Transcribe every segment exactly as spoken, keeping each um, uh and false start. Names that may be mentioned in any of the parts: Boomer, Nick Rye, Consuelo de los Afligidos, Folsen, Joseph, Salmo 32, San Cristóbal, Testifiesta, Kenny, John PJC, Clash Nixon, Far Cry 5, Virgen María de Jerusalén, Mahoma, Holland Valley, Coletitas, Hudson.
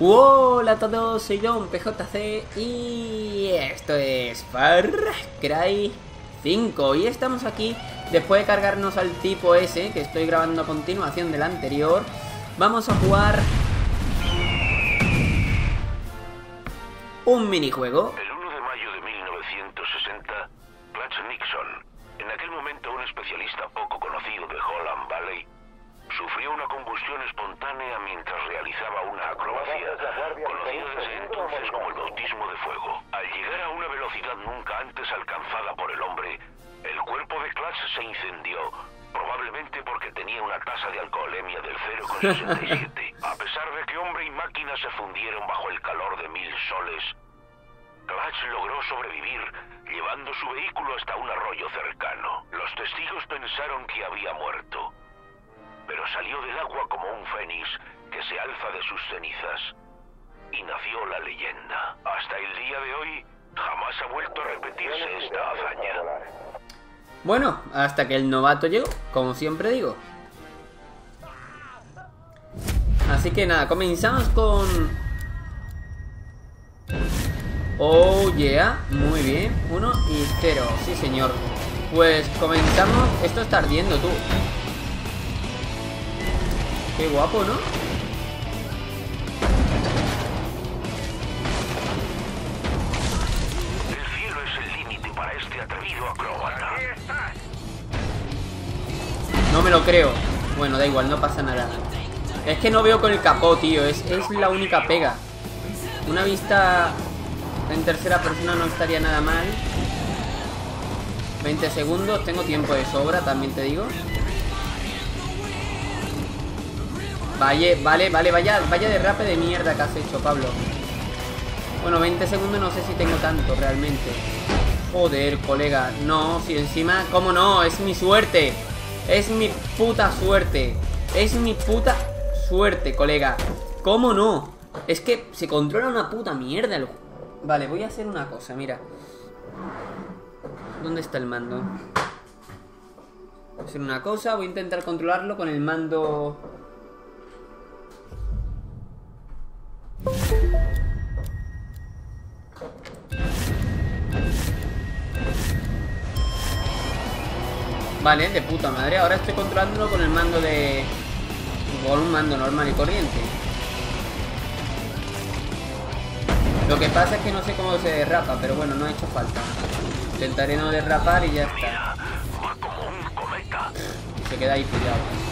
Hola a todos, soy John P J C y esto es Far Cry cinco y estamos aquí después de cargarnos al tipo ese que estoy grabando a continuación del anterior. Vamos a jugar un minijuego. El uno de mayo de mil novecientos sesenta, Clash Nixon, en aquel momento un especialista poco conocido de Holland Valley, sufrió una combustión espontánea mientras realizaba una acrobacia, conocida desde entonces como el bautismo de fuego. Al llegar a una velocidad nunca antes alcanzada por el hombre, el cuerpo de Clash se incendió, probablemente porque tenía una tasa de alcoholemia del cero coma sesenta y siete. A pesar de que hombre y máquina se fundieron bajo el calor de mil soles, Clash logró sobrevivir, llevando su vehículo hasta un arroyo cercano. Los testigos pensaron que había muerto, pero salió del agua como un fénix que se alza de sus cenizas, y nació la leyenda. Hasta el día de hoy, jamás ha vuelto a repetirse esta hazaña. Bueno, hasta que el novato llegó, como siempre digo. Así que nada, comenzamos con... Oh yeah, muy bien, uno y cero, sí señor. Pues comenzamos, esto está ardiendo tú. Qué guapo, ¿no? El cielo es el límite para este atrevido acróbata. No me lo creo. Bueno, da igual, no pasa nada. Es que no veo con el capó, tío. Es, es la única pega. Una vista en tercera persona no estaría nada mal. veinte segundos. Tengo tiempo de sobra, también te digo. Vale, vale, vale, vaya, vaya derrape de mierda que has hecho, Pablo. Bueno, veinte segundos no sé si tengo tanto realmente. Joder, colega. No, si encima... ¿Cómo no? Es mi suerte. Es mi puta suerte. Es mi puta suerte, colega. ¿Cómo no? Es que se controla una puta mierda el... Vale, voy a hacer una cosa, mira. ¿Dónde está el mando? Voy a hacer una cosa, voy a intentar controlarlo con el mando... Vale, de puta madre. Ahora estoy controlándolo con el mando de... Con un mando normal y corriente. Lo que pasa es que no sé cómo se derrapa, pero bueno, no ha hecho falta. Intentaré no derrapar y ya está. Se queda ahí pillado.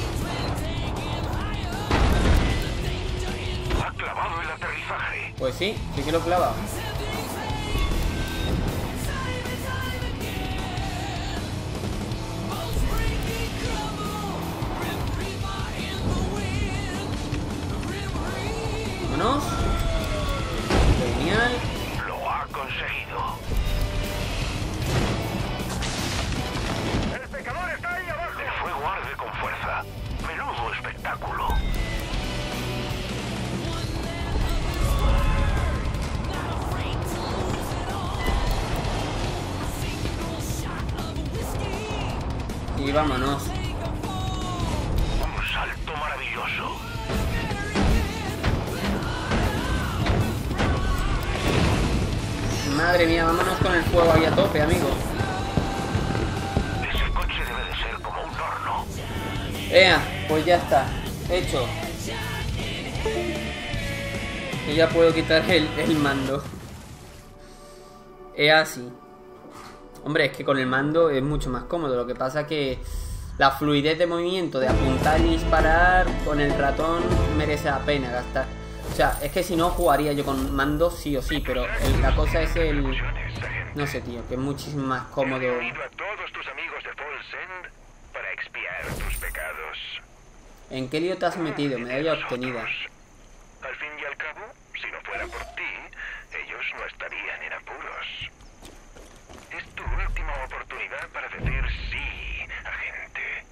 Clavado el aterrizaje. Pues sí, sí que lo clava. Vámonos. Genial. Lo ha conseguido. El pecador está ahí abajo. El fuego arde con fuerza. Menudo espectáculo. Y vámonos. Un salto maravilloso. Madre mía, vámonos con el fuego ahí a tope, amigo. Ese coche debe de ser como un horno. Ea, pues ya está. Hecho. Y ya puedo quitar el, el mando. Ea, sí. Hombre, es que con el mando es mucho más cómodo. Lo que pasa que la fluidez de movimiento de apuntar y disparar con el ratón merece la pena gastar. O sea, es que si no jugaría yo con mando sí o sí, pero el, la cosa es el... No sé, tío, que es muchísimo más cómodo. He unido a todos tus amigos de Folsen para expiar tus pecados. ¿En qué lío te has metido? Medalla obtenida. Al fin y al cabo, si no fuera por ti, ellos no estarían en apuros. Es tu última oportunidad para decir sí, agente.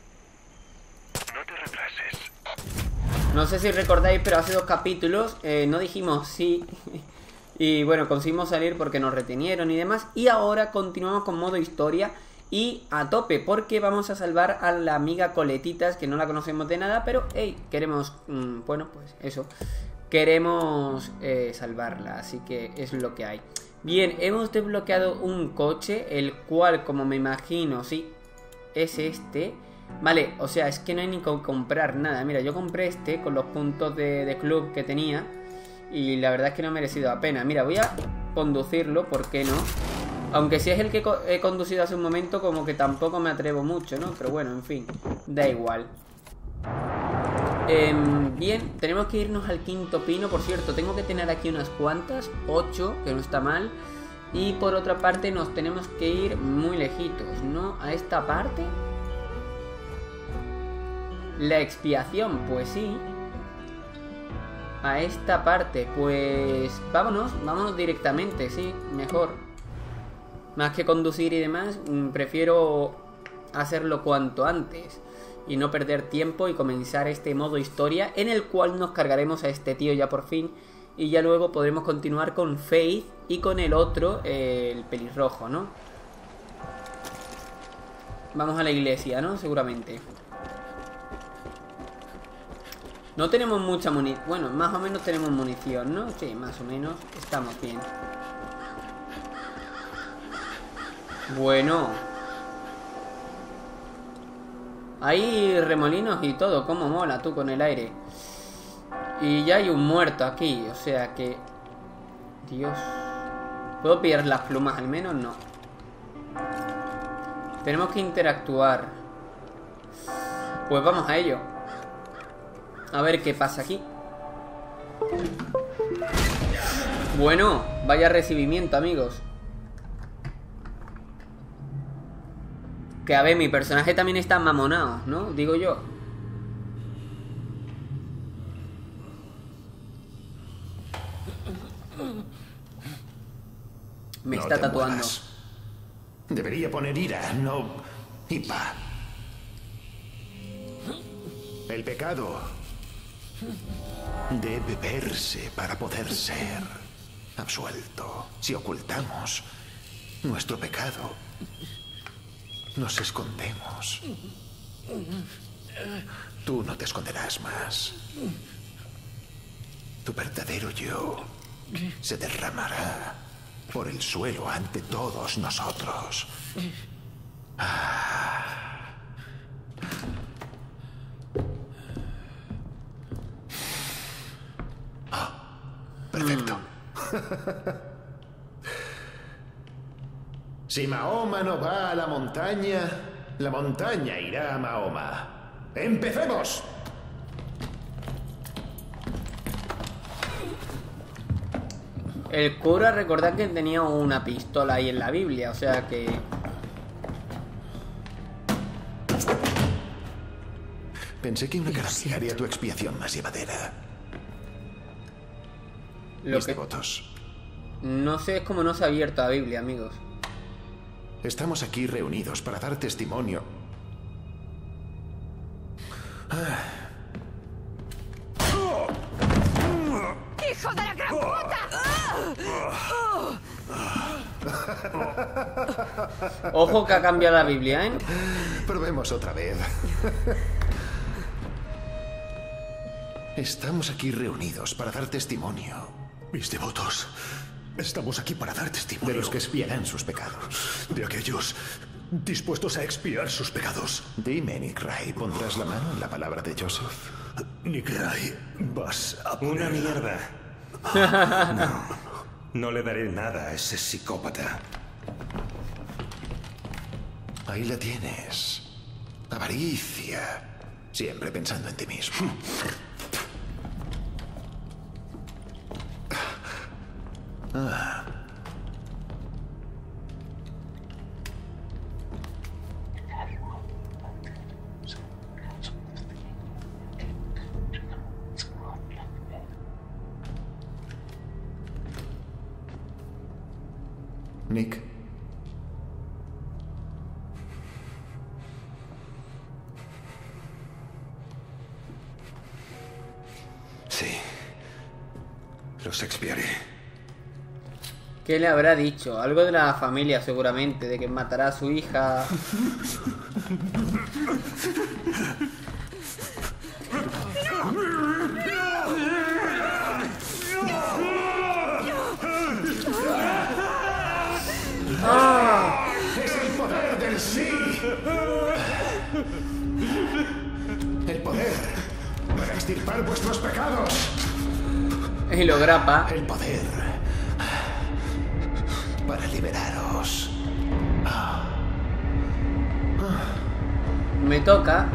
No te retrases. No sé si recordáis, pero hace dos capítulos eh, no dijimos sí. Y bueno, conseguimos salir porque nos retenieron y demás. Y ahora continuamos con modo historia y a tope, porque vamos a salvar a la amiga Coletitas, que no la conocemos de nada, pero hey, queremos... Mmm, bueno, pues eso. Queremos eh, salvarla, así que es lo que hay. Bien, hemos desbloqueado un coche, el cual, como me imagino, sí, es este. Vale, o sea, es que no hay ni que comprar nada. Mira, yo compré este con los puntos de, de club que tenía, y la verdad es que no ha merecido la pena. Mira, voy a conducirlo, ¿por qué no? Aunque si es el que he conducido hace un momento, como que tampoco me atrevo mucho, ¿no? Pero bueno, en fin, da igual. Eh, bien, tenemos que irnos al quinto pino. Por cierto, tengo que tener aquí unas cuantas, ocho, que no está mal. Y por otra parte nos tenemos que ir muy lejitos, ¿no? A esta parte. La expiación, pues sí. A esta parte, pues vámonos, vámonos directamente, sí, mejor. Más que conducir y demás, prefiero hacerlo cuanto antes y no perder tiempo y comenzar este modo historia, en el cual nos cargaremos a este tío ya por fin, y ya luego podremos continuar con Faith y con el otro, eh, el pelirrojo, ¿no? Vamos a la iglesia, ¿no? Seguramente. No tenemos mucha munición. Bueno, más o menos tenemos munición, ¿no? Sí, más o menos, estamos bien. Bueno, hay remolinos y todo, como mola tú con el aire. Y ya hay un muerto aquí, o sea que... Dios. ¿Puedo pillar las plumas al menos? No. Tenemos que interactuar. Pues vamos a ello. A ver qué pasa aquí. Bueno, vaya recibimiento, amigos. Que a ver, mi personaje también está mamonado, ¿no? Digo yo. Me no está tatuando. Mueras. Debería poner ira, no hipa. El pecado debe verse para poder ser absuelto. Si ocultamos nuestro pecado, nos escondemos. Tú no te esconderás más. Tu verdadero yo se derramará por el suelo ante todos nosotros. Ah. Oh, perfecto. Mm. Si Mahoma no va a la montaña, la montaña irá a Mahoma. ¡Empecemos! El cura, recordad que tenía una pistola ahí en la Biblia, o sea que... Pensé que una carabina haría tu expiación más llevadera. Lo que... votos. No sé, es como no se ha abierto la Biblia, amigos. Estamos aquí reunidos para dar testimonio. ¡Hijo de la gran puta! Ojo que ha cambiado la Biblia, ¿eh? Probemos otra vez. Estamos aquí reunidos para dar testimonio. Mis devotos... Estamos aquí para dar testimonio de los que expiarán sus pecados, de aquellos dispuestos a expiar sus pecados. Dime, Nick Rye, ¿pondrás la mano en la palabra de Joseph? Nick Rye, vas a poner... Una mierda. No, no le daré nada a ese psicópata. Ahí la tienes. Avaricia. Siempre pensando en ti mismo. Ah. Nick. Sí, los expiaré. ¿Qué le habrá dicho? Algo de la familia, seguramente, de que matará a su hija. Sí. El poder para extirpar vuestros pecados. Y lo grapa. El poder para liberaros. Me toca.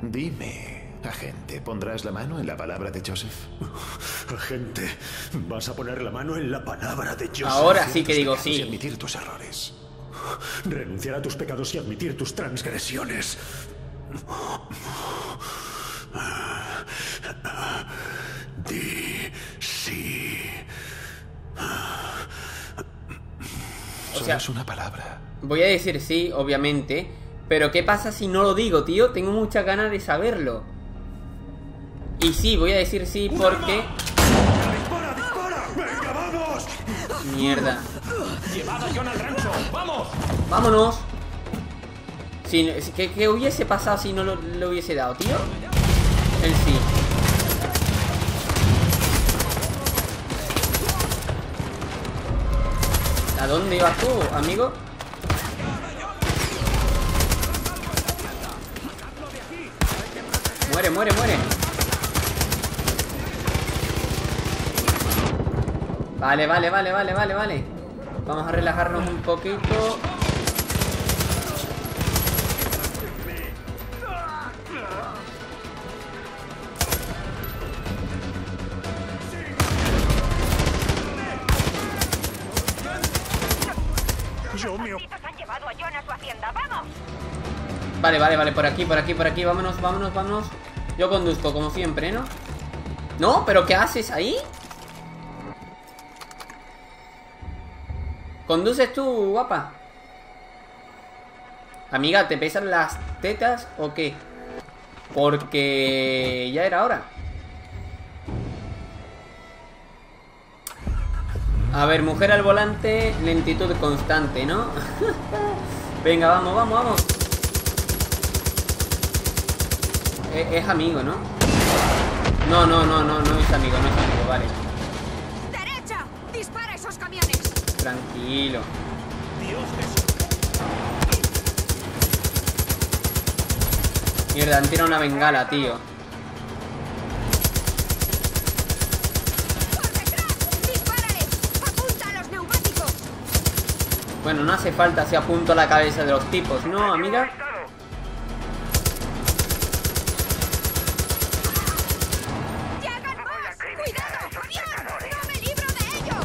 Dime, agente, ¿pondrás la mano en la palabra de Joseph? Agente, vas a poner la mano en la palabra de Joseph. Ahora sí que digo sí. Y admitir tus errores. Renunciar a tus pecados y admitir tus transgresiones. Di sí. O sea, es una palabra. Voy a decir sí, obviamente. Pero ¿qué pasa si no lo digo, tío? Tengo muchas ganas de saberlo. Y sí, voy a decir sí porque... ¡Dispara, dispara! ¡Venga, vamos! Mierda. ¡Llevad a John al rancho! ¡Vamos! ¡Vámonos! Si, ¿qué, ¿Qué hubiese pasado si no lo, lo hubiese dado, tío? El sí. ¿A dónde ibas tú, amigo? Muere, muere, muere. Vale, vale, vale, vale, vale, vale. Vamos a relajarnos un poquito. Yo me... han llevado a John a su hacienda, vamos. Vale, vale, vale, por aquí, por aquí, por aquí. Vámonos, vámonos, vámonos. Yo conduzco, como siempre, ¿no? ¿No? ¿Pero qué haces ahí? ¿Conduces tú, guapa? Amiga, ¿te pesan las tetas o qué? Porque ya era hora. A ver, mujer al volante, lentitud constante, ¿no? Venga, vamos, vamos, vamos. Es, es amigo, ¿no? No, no, no, no, no es amigo, no es amigo, vale. ¡Derecha! ¡Dispara esos camiones! Tranquilo. Mierda, han tirado una bengala, tío. ¡Por detrás! ¡Dispárales! ¡Apunta a los neumáticos! Bueno, no hace falta si apunto a la cabeza de los tipos, ¿no, amiga?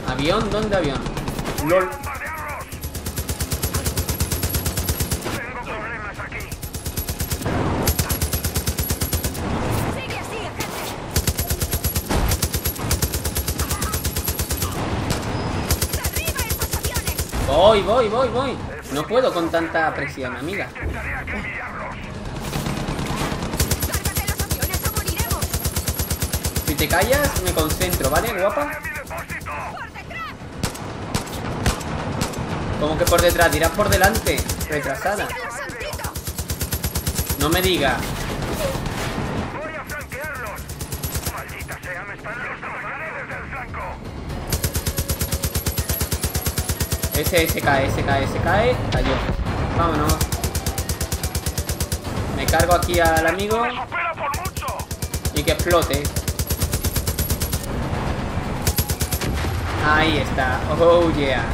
¿Avión? ¿Dónde avión? ¡Lol! Voy, voy, voy, voy. No puedo con tanta presión, amiga. Si te callas, me concentro, ¿vale, guapa? Como que por detrás, tirad por delante. Retrasada. No me diga. Voy a flanquearlos. Maldita sea, me están los trabajadores del flanco. Ese, ese cae, ese cae, ese cae. Cayó. Vámonos. Me cargo aquí al amigo. Y que explote. Ahí está. Oh yeah.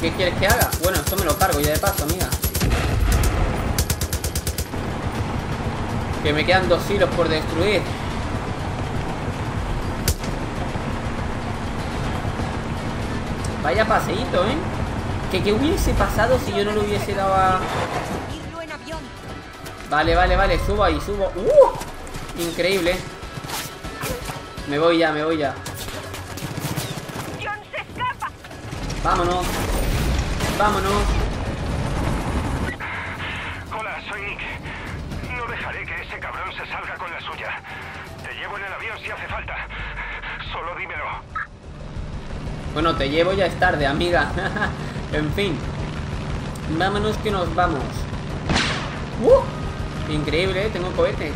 ¿Qué quieres que haga? Bueno, esto me lo cargo ya de paso, amiga. Que me quedan dos hilos por destruir. Vaya paseíto, ¿eh? ¿Que qué hubiese pasado si yo no le hubiese dado a...? Vale, vale, vale, subo ahí, subo. ¡Uh! Increíble. Me voy ya, me voy ya. Vámonos. Vámonos. Hola, soy Nick. No dejaré que ese cabrón se salga con la suya. Te llevo en el avión si hace falta. Solo dímelo. Bueno, te llevo ya es tarde, amiga. En fin. Vámonos que nos vamos. ¡Uh! Increíble, ¿eh? Tengo cohetes.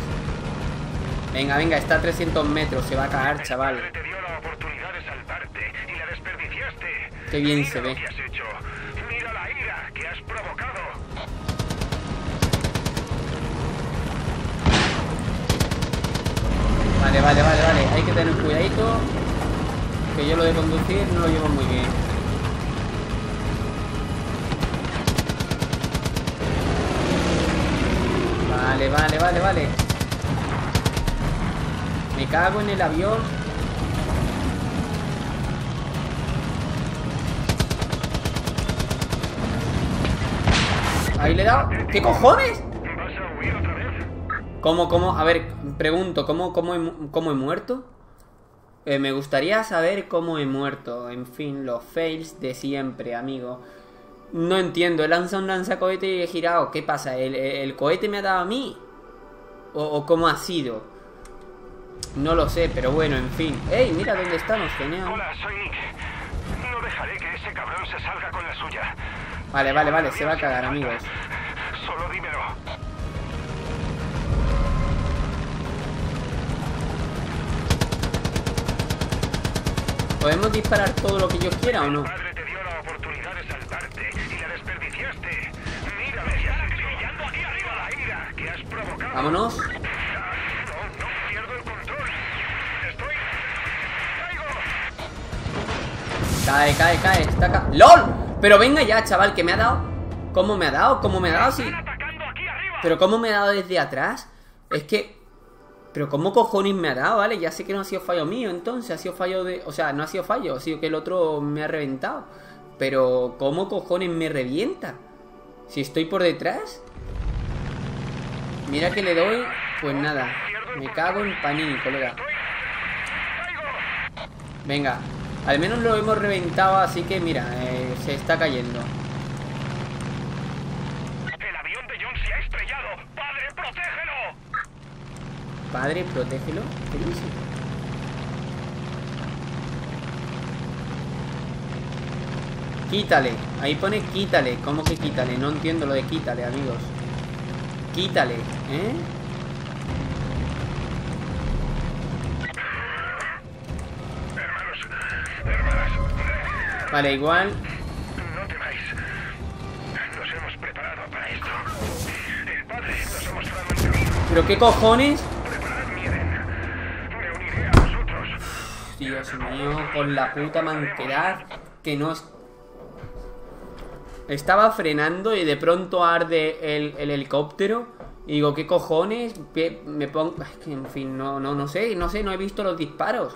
Venga, venga, está a trescientos metros. Se va a caer, chaval. Te dio la oportunidad de salvarte y la desperdiciaste. Qué bien se ve. Mira la ira que has provocado. Vale, vale, vale, vale. Hay que tener cuidadito. Que yo lo de conducir no lo llevo muy bien. Vale, vale, vale, vale. Me cago en el avión. Ahí le he dado. ¿Qué cojones? ¿Cómo, cómo? A ver, pregunto, ¿cómo, cómo, he, cómo he muerto? Eh, me gustaría saber cómo he muerto. En fin, los fails de siempre, amigo. No entiendo, he lanzado un lanzacohete y he girado. ¿Qué pasa? ¿El, el, el cohete me ha dado a mí? ¿O, ¿O cómo ha sido? No lo sé, pero bueno, en fin. ¡Ey! Mira dónde estamos, genial. Hola, soy Nick. No dejaré que ese cabrón se salga con la suya. Vale, vale, vale, se va a cagar, amigos. Solo dímelo. ¿Podemos disparar todo lo que yo quiera o no? Vámonos. No, no pierdo el control. Estoy... Caigo. Cae, cae, cae. Está ca... ¡Lol! Pero venga ya, chaval, que me ha dado. ¿Cómo me ha dado? ¿Cómo me ha dado? Sí. Pero ¿cómo me ha dado desde atrás? Es que... Pero ¿cómo cojones me ha dado? Vale, ya sé que no ha sido fallo mío, entonces. Ha sido fallo de... O sea, no ha sido fallo. Ha sido que el otro me ha reventado. Pero ¿cómo cojones me revienta? Si estoy por detrás... Mira que le doy, pues nada. Me cago en Panini, colega. Venga, al menos lo hemos reventado, así que mira, eh, se está cayendo. El avión de John se ha estrellado. Padre, protégelo. Padre, protégelo. ¿Qué dice? Quítale. Ahí pone quítale. ¿Cómo que quítale? No entiendo lo de quítale, amigos. Quítale, ¿eh? Hermanos, hermanas. Vale, igual. No temáis. Nos hemos preparado para esto. El padre nos ha mostrado el camino. ¿Pero qué cojones? Preparad mi Edén. Me uniré a vosotros. Dios mío, con la puta manquedad que nos... Estaba frenando y de pronto arde el, el helicóptero. Y digo, ¿qué cojones? Me pongo... En fin, no, no, no sé, no sé, no he visto los disparos.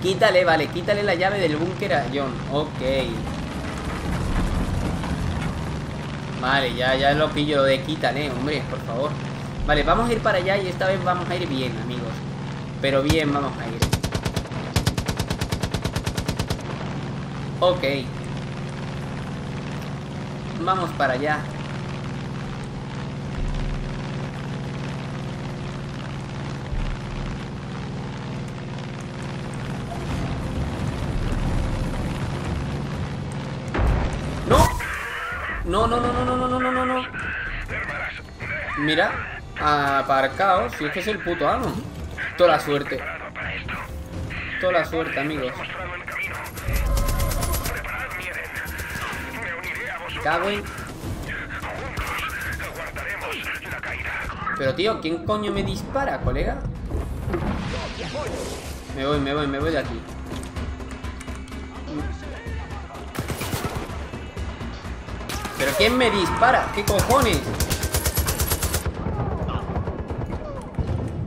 Quítale, vale, quítale la llave del búnker a John. Ok. Vale, ya, ya lo pillo de quítale, hombre, por favor. Vale, vamos a ir para allá y esta vez vamos a ir bien, amigos. Pero bien, vamos a ir. Ok. Vamos para allá. ¡No! No, no, no, no, no, no, no, no, no. Mira, aparcaos. Si es que es el puto amo. Toda la suerte. Toda la suerte, amigos. Cago en... Pero tío, ¿quién coño me dispara, colega? Me voy, me voy, me voy de aquí. ¿Pero quién me dispara? ¿Qué cojones?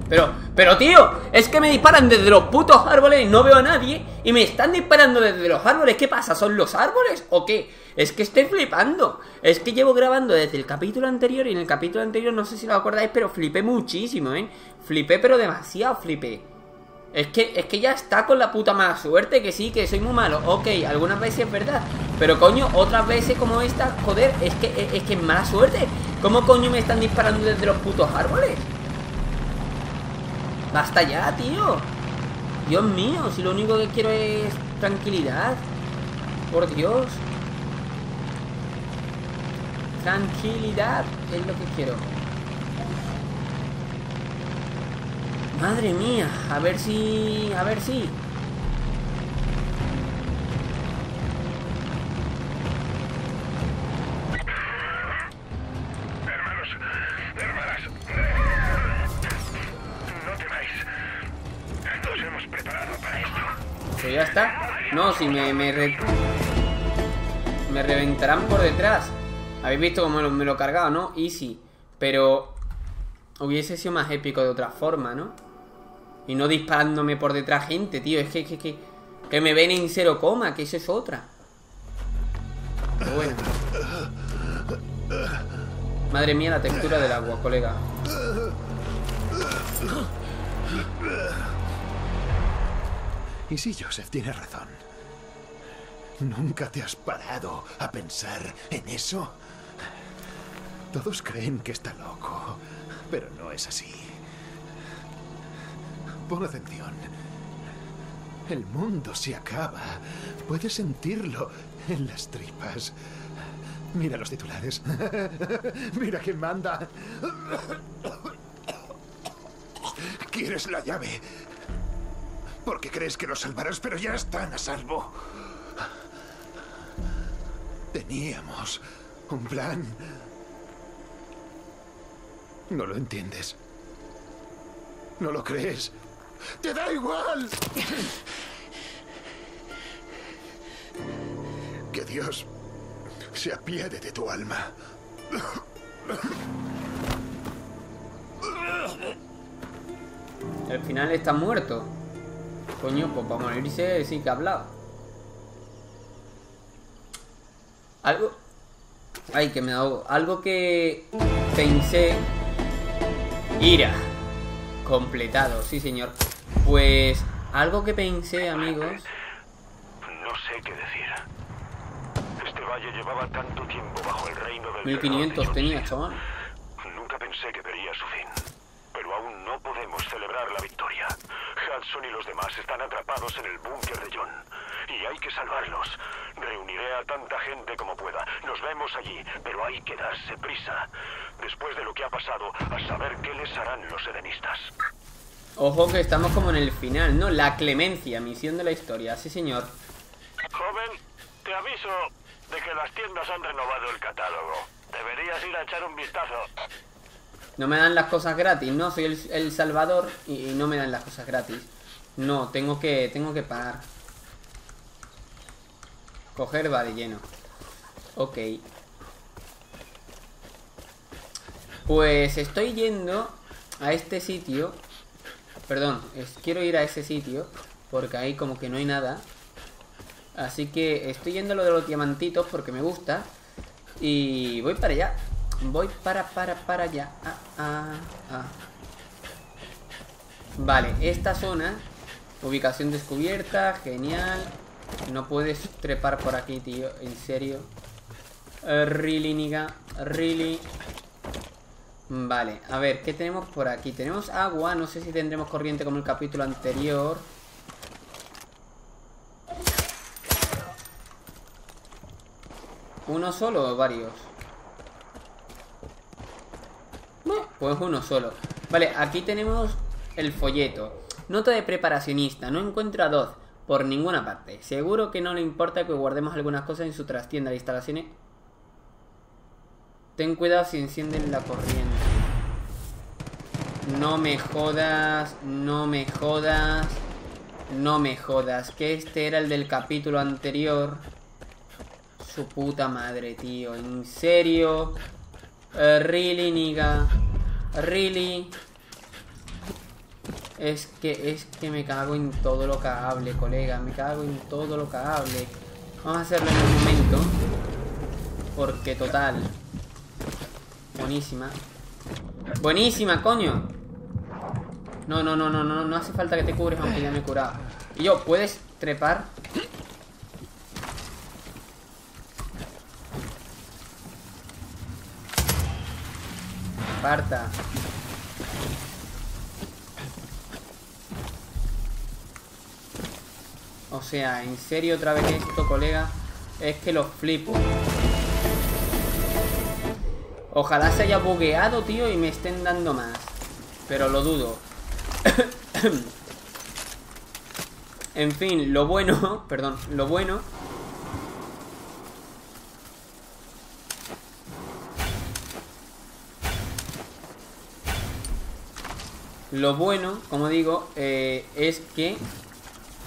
Pero, pero tío, es que me disparan desde los putos árboles y no veo a nadie. Y me están disparando desde los árboles. ¿Qué pasa? ¿Son los árboles o qué? Es que estoy flipando. Es que llevo grabando desde el capítulo anterior. Y en el capítulo anterior, no sé si lo acordáis, pero flipé muchísimo, ¿eh? Flipé, pero demasiado flipé. Es que, es que ya está con la puta mala suerte. Que sí, que soy muy malo. Ok, algunas veces es verdad. Pero coño, otras veces como esta, joder, es que es, es que es mala suerte. ¿Cómo coño me están disparando desde los putos árboles? Basta ya, tío. Dios mío, si lo único que quiero es tranquilidad. Por Dios. Tranquilidad es lo que quiero. Madre mía, a ver si... A ver si... Hermanos, hermanas, no temáis. Nos hemos preparado para esto. Pues ya está. No, si me... Me, re... me reventarán por detrás. Habéis visto cómo me lo he cargado, ¿no? Easy. Pero... hubiese sido más épico de otra forma, ¿no? Y no disparándome por detrás gente, tío. Es que, que, que, que me ven en cero coma, que eso es otra. Pero bueno. Madre mía, la textura del agua, colega. Y sí, Joseph, tienes razón. ¿Nunca te has parado a pensar en eso? Todos creen que está loco, pero no es así. Pon atención. El mundo se acaba. Puedes sentirlo en las tripas. Mira los titulares. Mira quién manda. ¿Quieres la llave? Porque crees que los salvarás, pero ya están a salvo. Teníamos un plan. No lo entiendes. No lo crees. ¡Te da igual! Que Dios se apiade de tu alma. Al final está muerto. Coño, pues para morirse sí que ha hablado. Algo... Ay, que me ahogo. Algo que pensé... Ira. Completado, sí señor. Pues algo que pensé, amigos. No sé qué decir. Este valle llevaba tanto tiempo bajo el reino del... mil quinientos tenía, chaval. Nunca pensé que vería su fin. Pero aún no podemos celebrar la victoria. Hudson y los demás están atrapados en el búnker de John. Y hay que salvarlos. Reuniré a tanta gente como pueda. Nos vemos allí, pero hay que darse prisa. Después de lo que ha pasado, a saber qué les harán los helenistas. Ojo que estamos como en el final, ¿no? La clemencia, misión de la historia, sí señor. Joven, te aviso de que las tiendas han renovado el catálogo. Deberías ir a echar un vistazo. No me dan las cosas gratis, ¿no? Soy el, el salvador y, y no me dan las cosas gratis. No, tengo que, tengo que pagar. Coger, vale, lleno. Ok. Pues estoy yendo a este sitio. Perdón, es, quiero ir a ese sitio porque ahí como que no hay nada. Así que estoy yendo a lo de los diamantitos porque me gusta. Y voy para allá. Voy para, para, para allá. Ah, ah, ah. Vale, esta zona. Ubicación descubierta, genial. No puedes trepar por aquí, tío. En serio. uh, Really, niga, really. Vale, a ver, ¿qué tenemos por aquí? Tenemos agua, no sé si tendremos corriente como el capítulo anterior. ¿Uno solo o varios? Bueno, pues uno solo. Vale, aquí tenemos el folleto. Nota de preparacionista. No encuentra dos por ninguna parte. Seguro que no le importa que guardemos algunas cosas en su trastienda de instalaciones. Ten cuidado si encienden la corriente. No me jodas, no me jodas, no me jodas. Que este era el del capítulo anterior. Su puta madre, tío. En serio. Uh, really, nigga. Really. Es que, es que me cago en todo lo cagable, colega. Me cago en todo lo cagable. Vamos a hacerlo en un momento. Porque total. Buenísima. Buenísima, coño. No, no, no, no, no, no hace falta que te cubres, aunque ya me he curado. Y yo, ¿puedes trepar? Parta. O sea, en serio otra vez esto, colega. Es que los flipo. Ojalá se haya bugueado, tío, y me estén dando más. Pero lo dudo. En fin, lo bueno... Perdón, lo bueno... Lo bueno, como digo, eh, es que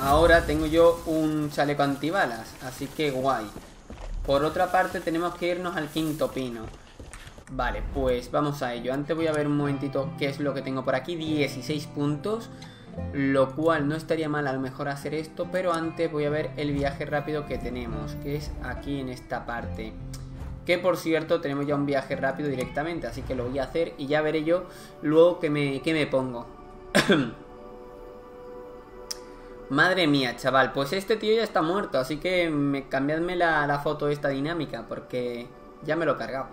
ahora tengo yo un chaleco antibalas. Así que guay. Por otra parte, tenemos que irnos al quinto pino. Vale, pues vamos a ello. Antes voy a ver un momentito qué es lo que tengo por aquí. dieciséis puntos, lo cual no estaría mal a lo mejor hacer esto, pero antes voy a ver el viaje rápido que tenemos, que es aquí en esta parte. Que por cierto, tenemos ya un viaje rápido directamente, así que lo voy a hacer y ya veré yo luego que me, que me pongo. Madre mía, chaval, pues este tío ya está muerto, así que me, cambiadme la, la foto esta dinámica, porque ya me lo he cargado.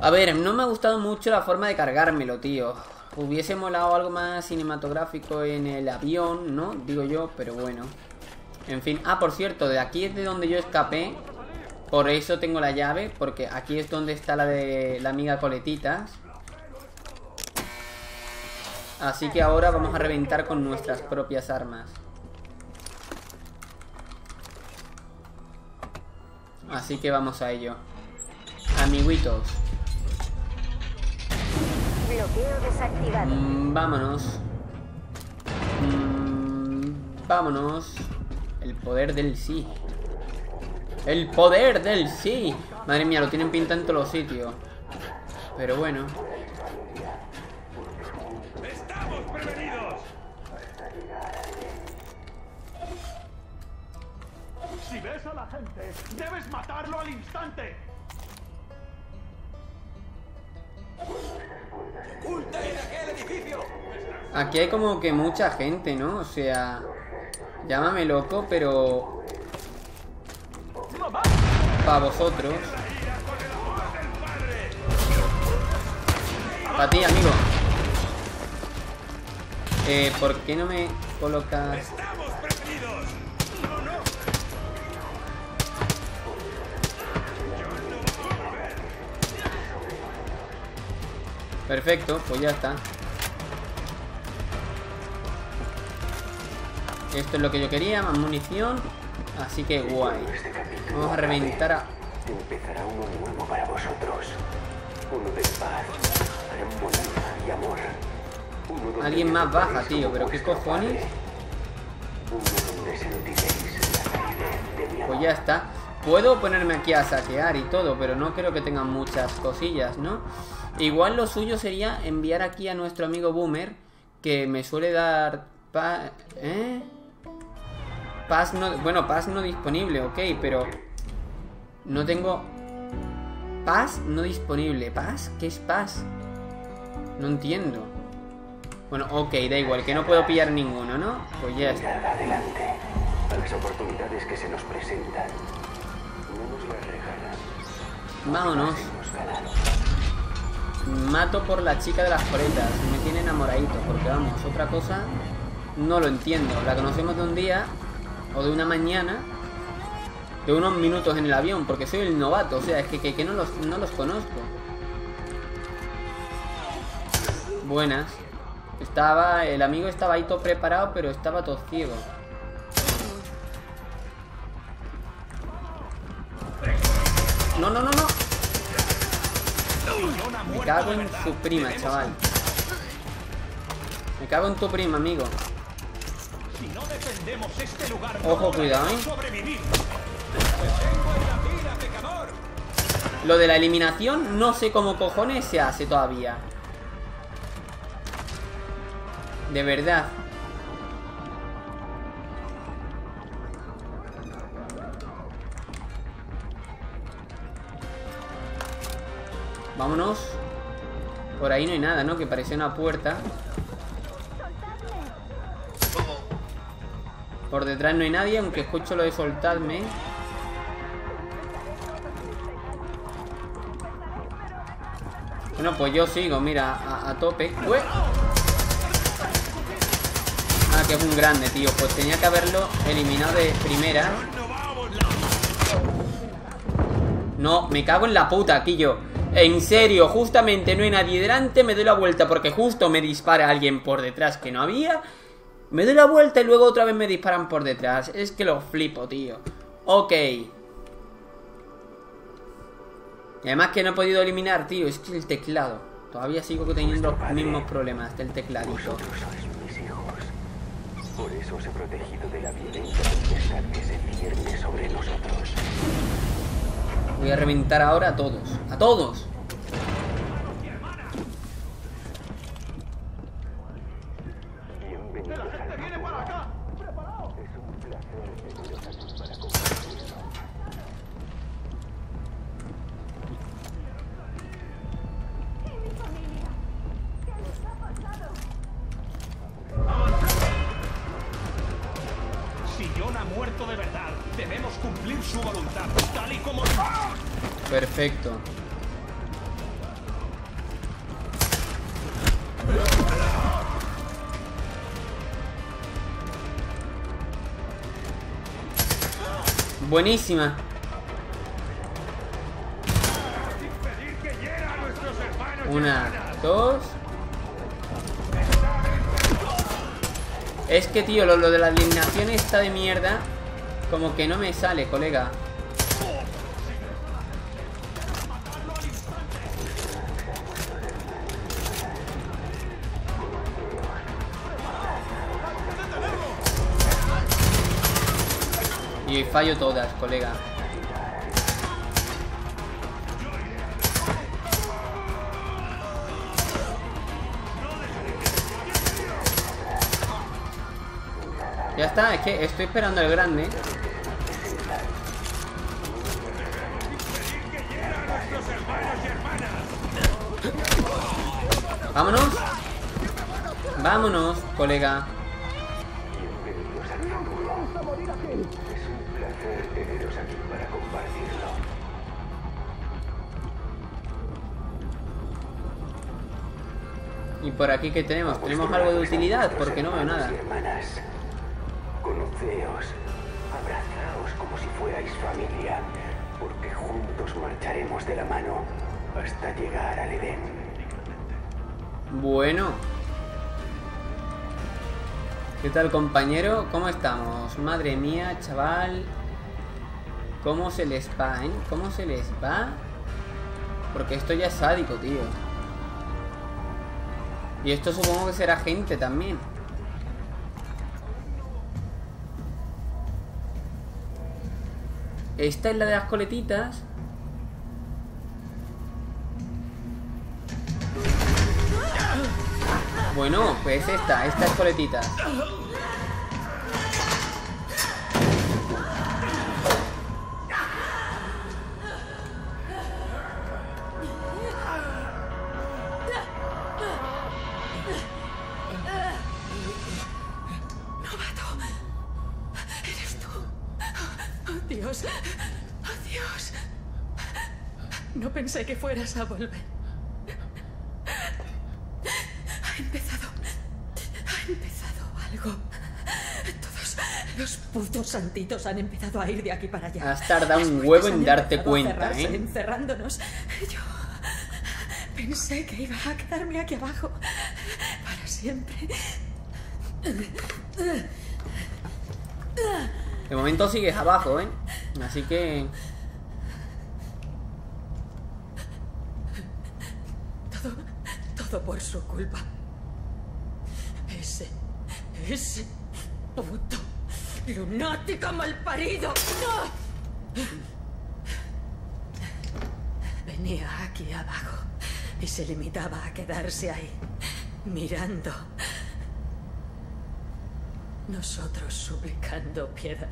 A ver, no me ha gustado mucho la forma de cargármelo, tío. Hubiese molado algo más cinematográfico en el avión, ¿no? Digo yo, pero bueno. En fin, ah, por cierto, de aquí es de donde yo escapé. Por eso tengo la llave, porque aquí es donde está la de la amiga Coletitas. Así que ahora vamos a reventar con nuestras propias armas. Así que vamos a ello, amiguitos. Bloqueo desactivado. Mm, vámonos. Mm, vámonos. El poder del sí. El poder del sí. Madre mía, lo tienen pintado en todos los sitios. Pero bueno. Estamos prevenidos. Si ves a la gente, debes matarlo al instante. Aquí hay como que mucha gente, ¿no? O sea, llámame loco, pero para vosotros, para ti, amigo. Eh, ¿por qué no me colocas? Perfecto, pues ya está. Esto es lo que yo quería, más munición. Así que guay. Vamos a reventar a... Empezará uno nuevo para vosotros. Uno de paz, armonía y amor. Alguien más baja, tío, pero qué cojones. Pues ya está. Puedo ponerme aquí a saquear y todo, pero no creo que tengan muchas cosillas, ¿no? Igual lo suyo sería enviar aquí a nuestro amigo Boomer, que me suele dar... Pa ¿Eh? Paz no... Bueno, paz no disponible, ok, pero... No tengo... Paz no disponible. ¿Paz? ¿Qué es paz? No entiendo. Bueno, ok, da igual, que no puedo pillar ninguno, ¿no? Pues ya está. Mirad adelante a las oportunidades que se nos presentan. No nos las regalan. Vámonos. Mato por la chica de las coletas. Me tiene enamoradito, porque vamos, otra cosa no lo entiendo. La conocemos de un día, o de una mañana, de unos minutos en el avión, porque soy el novato. O sea, es que, que, que no, los, no los conozco. Buenas. Estaba, el amigo estaba ahí todo preparado, pero estaba todo ciego. No, no, no, no. Me cago en su prima, chaval. Me cago en tu prima, amigo. Ojo, cuidado, ¿eh? Lo de la eliminación no sé cómo cojones se hace todavía. De verdad. Vámonos. Por ahí no hay nada, ¿no? Que parece una puerta. Por detrás no hay nadie, aunque escucho lo de soltadme. Bueno, pues yo sigo, mira, a, a tope. ¡Ué! Ah, que es un grande, tío. Pues tenía que haberlo eliminado de primera. No, me cago en la puta, Quillo. En serio, justamente no hay nadie delante. Me doy la vuelta porque justo me dispara alguien por detrás que no había. Me doy la vuelta y luego otra vez me disparan por detrás. Es que lo flipo, tío. Ok. Y además que no he podido eliminar, tío. Es que el teclado. Todavía sigo teniendo los mismos problemas del tecladito. Por eso os he protegido de la violencia y pesar que se cierne sobre nosotros. Voy a reventar ahora a todos. ¡A todos! Perfecto. Buenísima. Una, dos. Es que, tío, lo, lo de la alineación esta de mierda como que no me sale, colega. Y fallo todas, colega. Ya está, es que estoy esperando al grande. Vámonos. Vámonos, colega. Y por aquí que tenemos, tenemos algo de utilidad porque no veo nada. Conoceos, abrazaos como si fuerais familia, porque juntos marcharemos de la mano hasta llegar al Edén. Bueno. ¿Qué tal, compañero? ¿Cómo estamos? Madre mía, chaval. ¿Cómo se les va, eh? ¿Cómo se les va? Porque esto ya es sádico, tío. Y esto supongo que será gente también. Esta es la de las coletitas. Bueno, pues esta, esta es coletita. Pensé que fueras a volver. Ha empezado. Ha empezado algo. Todos los putos santitos han empezado a ir de aquí para allá. Has tardado un Después huevo en darte cuenta, cerrarse, ¿eh? Encerrándonos. Yo pensé que iba a quedarme aquí abajo para siempre. De momento sigues abajo, ¿eh? Así que... por su culpa. Ese, ese puto lunático malparido. ¡No! Venía aquí abajo y se limitaba a quedarse ahí, mirando. Nosotros suplicando piedad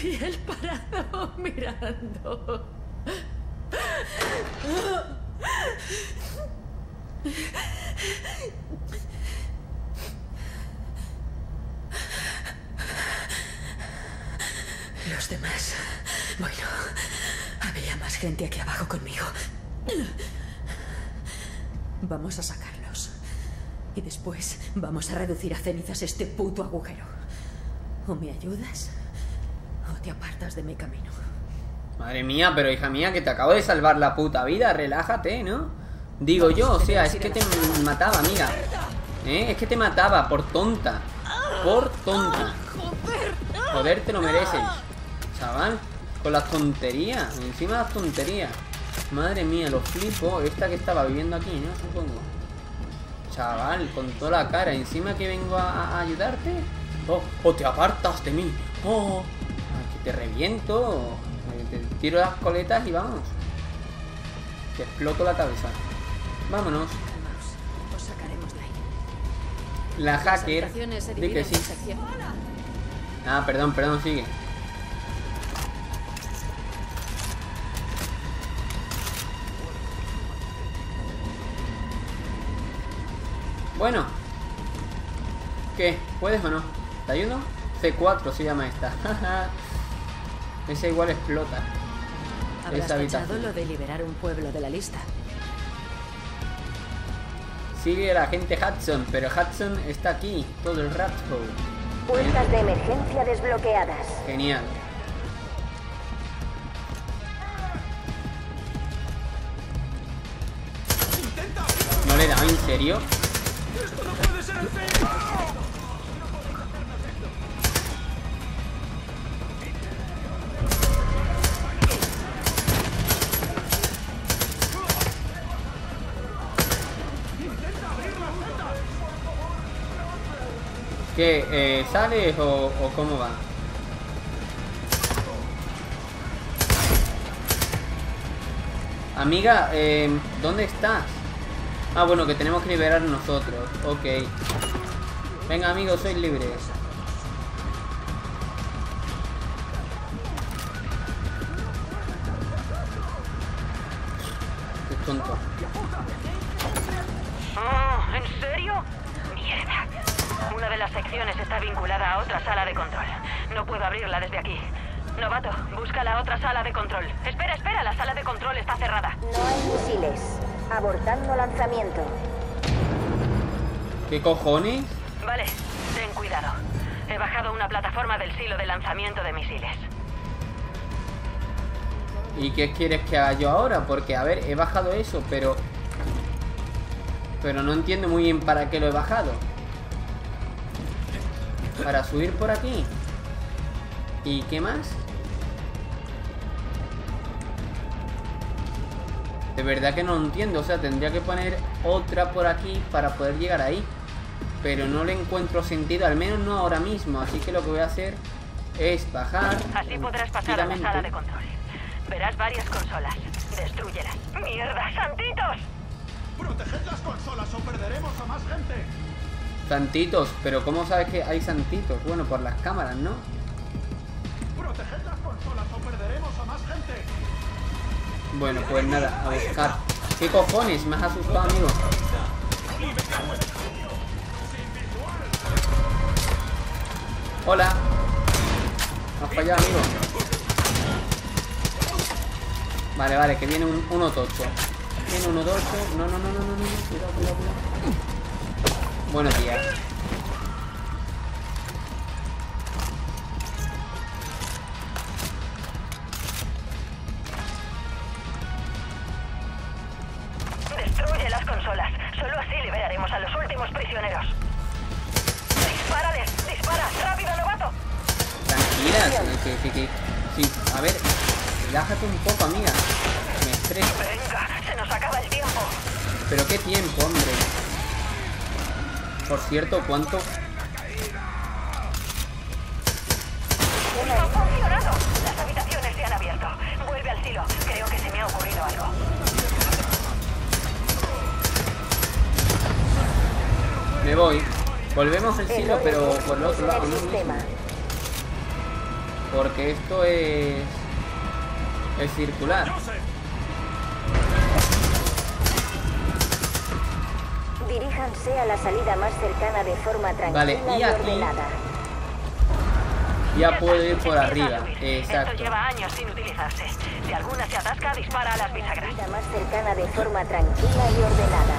y él parado mirando. atrás. Bueno, había más gente aquí abajo conmigo. Vamos a sacarlos. Y después vamos a reducir a cenizas este puto agujero. O me ayudas, o te apartas de mi camino. Madre mía, pero hija mía, que te acabo de salvar la puta vida. Relájate, ¿no? Digo vamos, yo, o sea, es que te mataba, amiga. ¿Eh? Es que te mataba por tonta. Por tonta. Joder, te lo mereces, chaval. Con las tonterías. Encima las tonterías. Madre mía, lo flipo. Esta que estaba viviendo aquí, ¿no? Supongo. Chaval, con toda la cara. Encima que vengo a, a ayudarte. Oh, o te apartas de mí. Oh, que te reviento. Te tiro las coletas y vamos. Te exploto la cabeza. Vámonos. Os sacaremos de ahí. La hacker. Di que sí. Ah, perdón, perdón, sigue. Bueno, ¿qué? ¿Puedes o no? ¿Te ayudo? C cuatro se llama esta. Esa igual explota. Esa habitación. Lo de liberar un pueblo de la lista. Sigue la gente Hudson, pero Hudson está aquí todo el rato. Puertas de emergencia desbloqueadas. Genial. No le he dado, ¿en serio? Esto no puede ser el fin. ¿Qué? Eh, ¿Sales o, o cómo va? Amiga, eh, ¿dónde estás? Ah, bueno, que tenemos que liberar nosotros. Ok. Venga, amigos, sois libres. Qué tonto. Oh, ¿en serio? Mierda. Una de las secciones está vinculada a otra sala de control. No puedo abrirla desde aquí. Novato, busca la otra sala de control. Espera, espera, la sala de control está cerrada. No hay fusiles. Abortando lanzamiento. ¿Qué cojones? Vale, ten cuidado. He bajado una plataforma del silo de lanzamiento de misiles. ¿Y qué quieres que haga yo ahora? Porque, a ver, he bajado eso, pero... Pero no entiendo muy bien para qué lo he bajado. Para subir por aquí. ¿Y qué más? De verdad que no lo entiendo, o sea, tendría que poner otra por aquí para poder llegar ahí. Pero no le encuentro sentido, al menos no ahora mismo. Así que lo que voy a hacer es bajar. Así podrás pasar a la sala de control. Verás varias consolas. Destrúyelas. ¡Mierda, santitos! ¡Proteged las consolas o perderemos a más gente! Santitos, pero ¿cómo sabes que hay santitos? Bueno, por las cámaras, ¿no? ¡Proteged las consolas o perderemos a más gente! Bueno, pues nada, a buscar. ¿Qué cojones? Me has asustado, amigo. Hola. Has fallado, amigo. Vale, vale, que viene un uno ocho. Viene un uno ocho. No, no, no, no, no, no. Cuidado, cuidado, cuidado. Buenos días. Cierto, ¿cuánto? ¡No ha funcionado! Las habitaciones se han abierto. Vuelve al silo. Creo que se me ha ocurrido algo. Me voy. Volvemos al silo, pero por el otro lado. Porque esto es... es circular. Diríjanse a la salida más cercana de forma tranquila. Vale, y, y aquí ordenada. Ya puedo ir por arriba. Exacto. Esto lleva años sin utilizarse. Si alguna se atasca, dispara a las bisagras. La más cercana de forma tranquila y ordenada.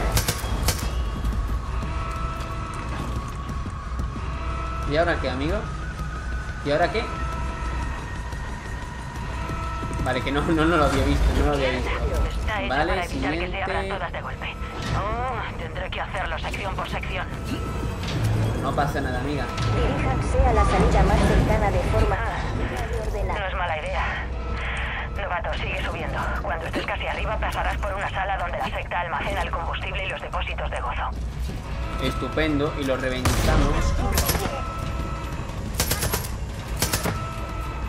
¿Y ahora qué, amigo? ¿Y ahora qué? Vale, que no, no, no lo había visto, no lo había visto. Está hecho para evitar que se abran todas de golpe. Oh, tendré que hacerlo sección por sección. No pasa nada, amiga. Diríjanse a la salida más cercana de forma ordenada. No es mala idea. Novato, sigue subiendo. Cuando estés casi arriba, pasarás por una sala donde la secta almacena el combustible y los depósitos de gozo. Estupendo, y lo reventamos.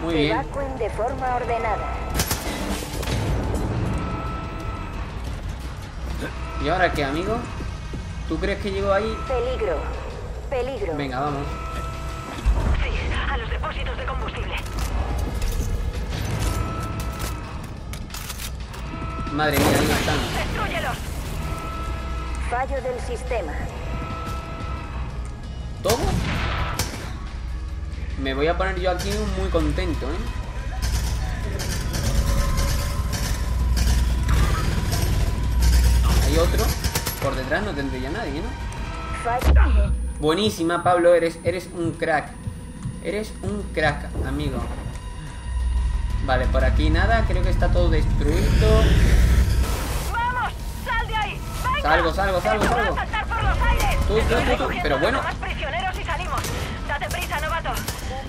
Muy bien. Evacuen de forma ordenada. ¿Y ahora qué, amigo? ¿Tú crees que llego ahí? Peligro. Peligro. Venga, vamos. Sí, a los depósitos de combustible. Madre mía, ahí están. ¡Destrúyelos! Fallo del sistema. ¿Todo? Me voy a poner yo aquí muy contento, ¿eh? Hay otro. Por detrás no tendría nadie, ¿no? Fallo. Buenísima, Pablo, eres, eres un crack. Eres un crack, amigo. Vale, por aquí nada, creo que está todo destruido. ¡Vamos! ¡Sal de ahí! ¡Venga! Salgo, salgo, salgo, salgo. Tú, tú, tú, tú. Pero bueno. Date prisa, novato.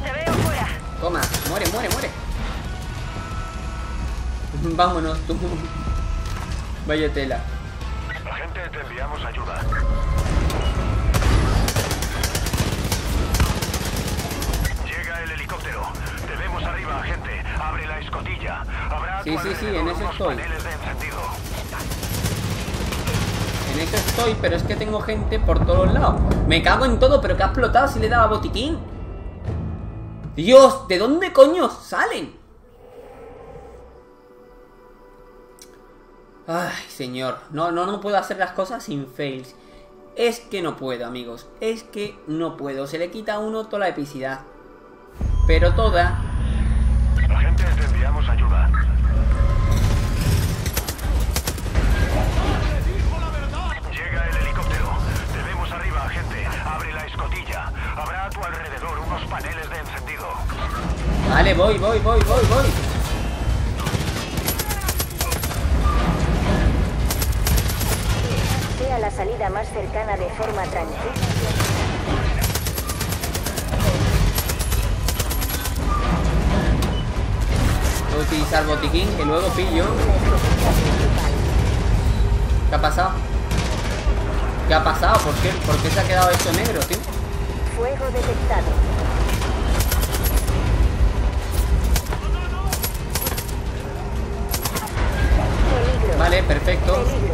Te veo fuera. Toma, muere, muere, muere. Vámonos, tú. Vaya tela. Agente, te enviamos ayuda. Arriba, gente, abre la escotilla. Habrá sí, sí, sí, en eso estoy. En eso estoy, pero es que tengo gente por todos lados. Me cago en todo, pero que ha explotado si le daba botiquín. Dios, ¿de dónde coño salen? Ay, señor, no, no, no puedo hacer las cosas sin fails. Es que no puedo, amigos, es que no puedo. Se le quita a uno toda la epicidad. Pero toda. Agente, te enviamos ayuda. Llega el helicóptero. Te vemos arriba, agente. Abre la escotilla. Habrá a tu alrededor unos paneles de encendido. Vale, voy, voy, voy, voy, voy. Sea la salida más cercana de forma tranquila. Voy a utilizar botiquín, que luego pillo. ¿Qué ha pasado? ¿Qué ha pasado? ¿Por qué? ¿Por qué se ha quedado esto negro, tío? Fuego detectado. Peligro. Vale, perfecto. Peligro.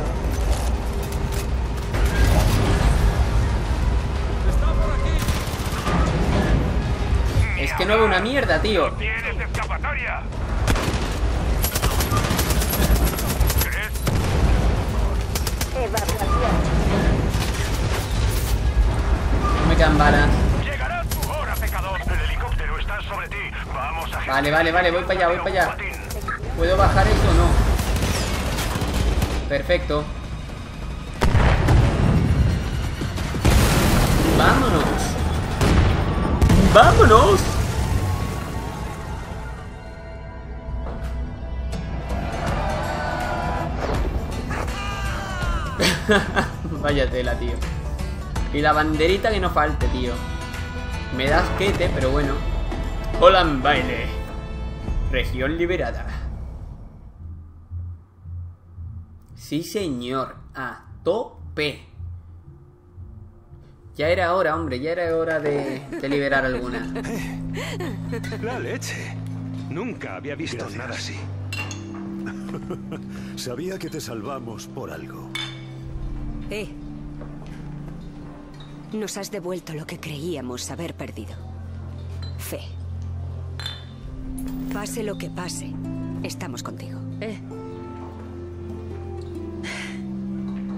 Es que no veo una mierda, tío. ¿Tienes escapatoria? No me quedan balas. Llegará tu hora, pecador. El helicóptero está sobre ti. Vamos a... Vale, vale, vale, voy para allá, voy para allá. ¿Puedo bajar eso o no? Perfecto. Vámonos. Vámonos. Vaya tela, tío. Y la banderita que no falte, tío. Me das quete, pero bueno. Holland Valley, región liberada. Sí, señor. A tope. Ya era hora, hombre. Ya era hora de, de liberar alguna. La leche. Nunca había visto Gracias. Nada así. Sabía que te salvamos por algo. Eh, nos has devuelto lo que creíamos haber perdido. Fe. Pase lo que pase, estamos contigo. Eh.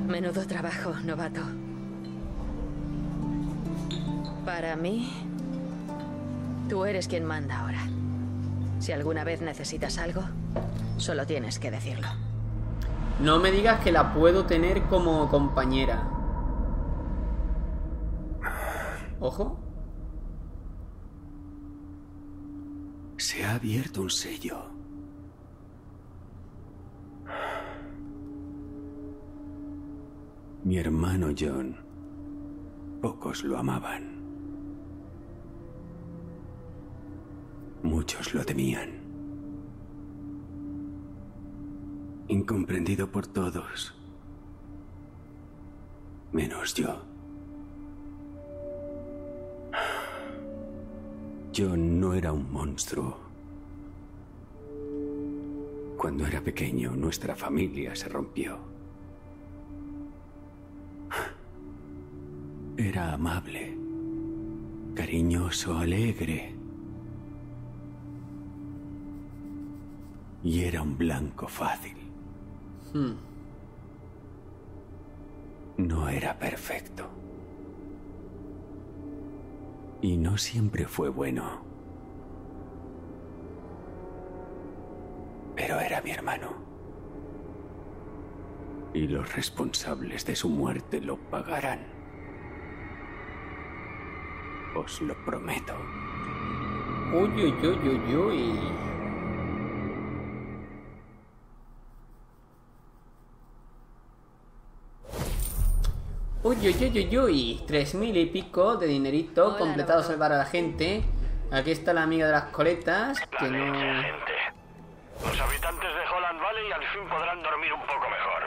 Menudo trabajo, novato. Para mí, Tú eres quien manda ahora. Si alguna vez necesitas algo, solo tienes que decirlo. No me digas que la puedo tener como compañera. Ojo. Se ha abierto un sello. Mi hermano John. Pocos lo amaban. Muchos lo temían. Incomprendido por todos, menos yo. Yo no era un monstruo. Cuando era pequeño, nuestra familia se rompió. Era amable, cariñoso, alegre. Y era un blanco fácil. Hmm. No era perfecto. Y no siempre fue bueno. Pero era mi hermano. Y los responsables de su muerte lo pagarán. Os lo prometo. Uy, uy, uy, uy, uy. Uy, uy, uy, uy, uy, tres mil y pico de dinerito. Hola, completado, no, no. Salvar a la gente. Aquí está la amiga de las coletas. Que la no... leche, gente. Los habitantes de Holland Valley al fin podrán dormir un poco mejor.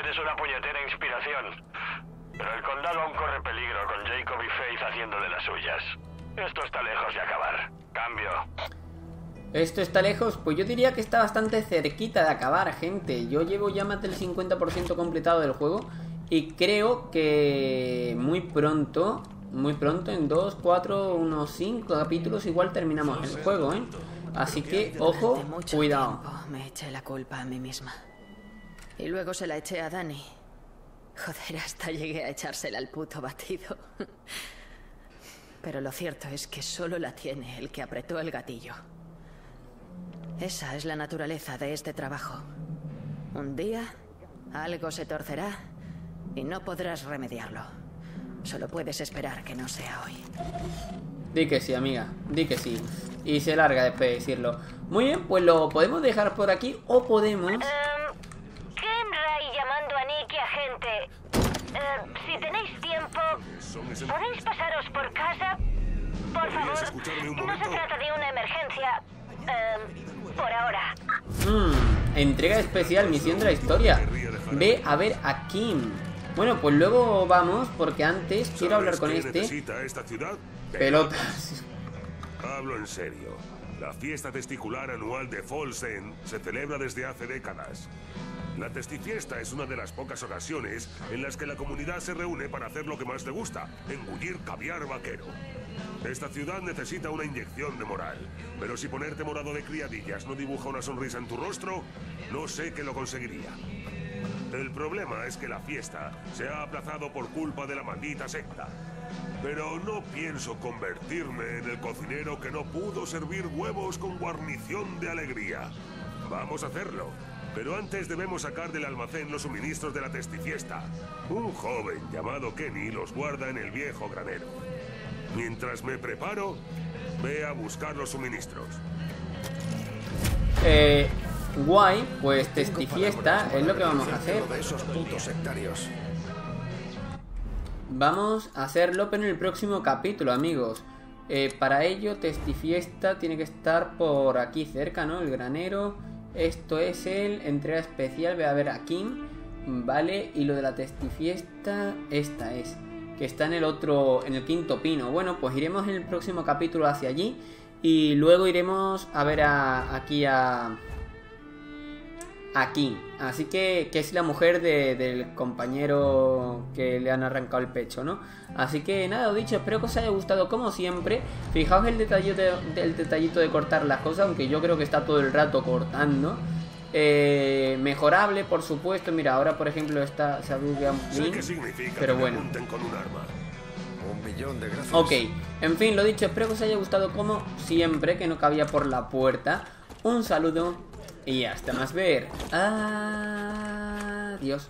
Eres una puñetera inspiración. Pero el condado aún corre peligro con Jacob y Faith haciendo de las suyas. Esto está lejos de acabar. Cambio. Esto está lejos, pues yo diría que está bastante cerquita de acabar, gente. Yo llevo ya más del cincuenta por ciento completado del juego. Y creo que muy pronto, muy pronto, en dos, cuatro, unos cinco capítulos igual terminamos el juego, ¿eh? Así que, ojo, cuidado. Me eché la culpa a mí misma. Y luego se la eché a Dani. Joder, hasta llegué a echársela al puto batido. Pero lo cierto es que solo la tiene el que apretó el gatillo. Esa es la naturaleza de este trabajo. Un día, algo se torcerá. Y no podrás remediarlo. Solo puedes esperar que no sea hoy. Di que sí, amiga, di que sí. Y se larga después de decirlo. Muy bien, pues lo podemos dejar por aquí. O podemos... Um, Ken Rye llamando a Nick y a gente. uh, Si tenéis tiempo, ¿podéis pasaros por casa? Por favor, no se trata de una emergencia. uh, Por ahora. mm, Entrega especial, misión de la historia. Ve a ver a Kim. Bueno, pues luego vamos, porque antes quiero hablar con este. Esta ciudad, pelotas. Hablo en serio. La fiesta testicular anual de Folsen se celebra desde hace décadas. La Testifiesta es una de las pocas ocasiones en las que la comunidad se reúne para hacer lo que más le gusta, engullir caviar vaquero. Esta ciudad necesita una inyección de moral, pero si ponerte morado de criadillas no dibuja una sonrisa en tu rostro, no sé qué lo conseguiría. El problema es que la fiesta se ha aplazado por culpa de la maldita secta. Pero no pienso convertirme en el cocinero que no pudo servir huevos con guarnición de alegría. Vamos a hacerlo. Pero antes debemos sacar del almacén los suministros de la Testifiesta. Un joven llamado Kenny los guarda en el viejo granero. Mientras me preparo, ve a buscar los suministros. Eh... Guay, pues Testifiesta es lo que vamos a hacer. Vamos a hacerlo, pero en el próximo capítulo, amigos. eh, Para ello, Testifiesta tiene que estar por aquí cerca, ¿no? El granero. Esto es el entrega especial. Voy a ver a Kim, ¿vale? Y lo de la Testifiesta, esta es, que está en el otro, en el quinto pino. Bueno, pues iremos en el próximo capítulo hacia allí. Y luego iremos a ver a, aquí a... Aquí, así que, que es la mujer de, del compañero que le han arrancado el pecho, ¿no? Así que nada, dicho, espero que os haya gustado como siempre. Fijaos el detallito, el detallito de cortar las cosas, aunque yo creo que está todo el rato cortando. Eh, mejorable, por supuesto. Mira, ahora por ejemplo está, se abre un blink, pero bueno. Un millón de gracias. Ok, en fin, lo dicho, espero que os haya gustado como siempre, que no cabía por la puerta. Un saludo y hasta más ver. Adiós.